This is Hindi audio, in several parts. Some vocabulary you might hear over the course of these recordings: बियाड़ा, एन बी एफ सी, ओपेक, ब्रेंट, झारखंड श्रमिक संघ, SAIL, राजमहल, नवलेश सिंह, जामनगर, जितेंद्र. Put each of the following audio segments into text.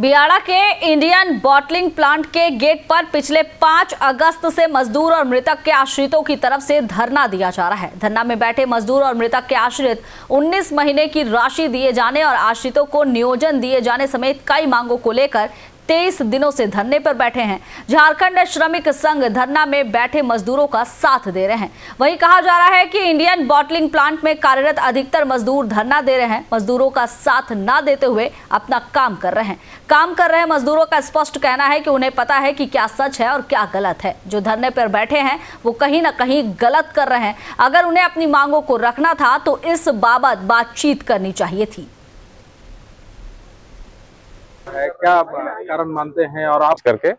बियाड़ा के इंडियन बॉटलिंग प्लांट के गेट पर पिछले 5 अगस्त से मजदूर और मृतक के आश्रितों की तरफ से धरना दिया जा रहा है। धरना में बैठे मजदूर और मृतक के आश्रित 19 महीने की राशि दिए जाने और आश्रितों को नियोजन दिए जाने समेत कई मांगों को लेकर 23 दिनों से धरने पर बैठे हैं। झारखंड श्रमिक संघ धरना में बैठे मजदूरों का साथ दे रहे हैं। वहीं कहा जा रहा है कि इंडियन बॉटलिंग प्लांट में कार्यरत अधिकतर मजदूर धरना दे रहे हैं, मजदूरों का साथ ना देते हुए अपना काम कर रहे हैं। मजदूरों का स्पष्ट कहना है कि उन्हें पता है कि क्या सच है और क्या गलत है। जो धरने पर बैठे हैं वो कहीं ना कहीं गलत कर रहे हैं। अगर उन्हें अपनी मांगों को रखना था तो इस बाबत बातचीत करनी चाहिए थी। क्या कारण मानते हैं और आप करके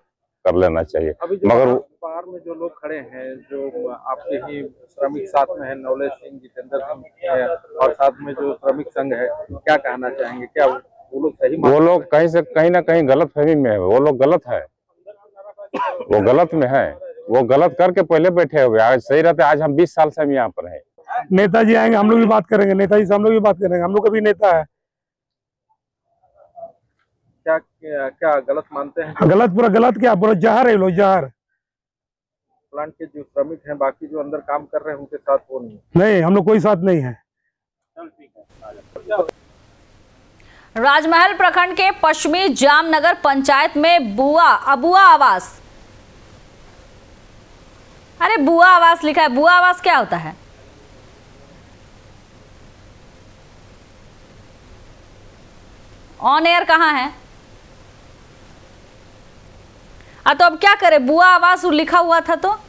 कर लेना चाहिए। अभी मगर बाहर में जो लोग खड़े हैं, जो आपके ही श्रमिक साथ में है, नवलेश सिंह, जितेंद्र है और साथ में जो श्रमिक संघ है, क्या कहना चाहेंगे? क्या वो लोग सही? वो लोग कहीं से कहीं ना कहीं गलतफहमी में है। वो लोग गलत है, वो गलत में है, वो गलत करके पहले बैठे हुए। आज सही रहते। आज हम 20 साल से हम यहाँ पर है। नेताजी आएंगे, हम लोग भी बात करेंगे, नेताजी से हम लोग भी बात करेंगे, हम लोग का भी नेता है। क्या गलत मानते हैं? गलत, पूरा गलत। क्या पूरा जहर है लोग, जहर। प्लांट के जो श्रमिक हैं, बाकी जो अंदर काम कर रहे हैं, उनके साथ वो नहीं, हम लोग कोई साथ नहीं है। राजमहल प्रखंड के पश्चिमी जामनगर पंचायत में बुआ आवास लिखा है। बुआ आवास क्या होता है? ऑन एयर कहाँ है? तो अब क्या करे? बुआ आवास लिखा हुआ था तो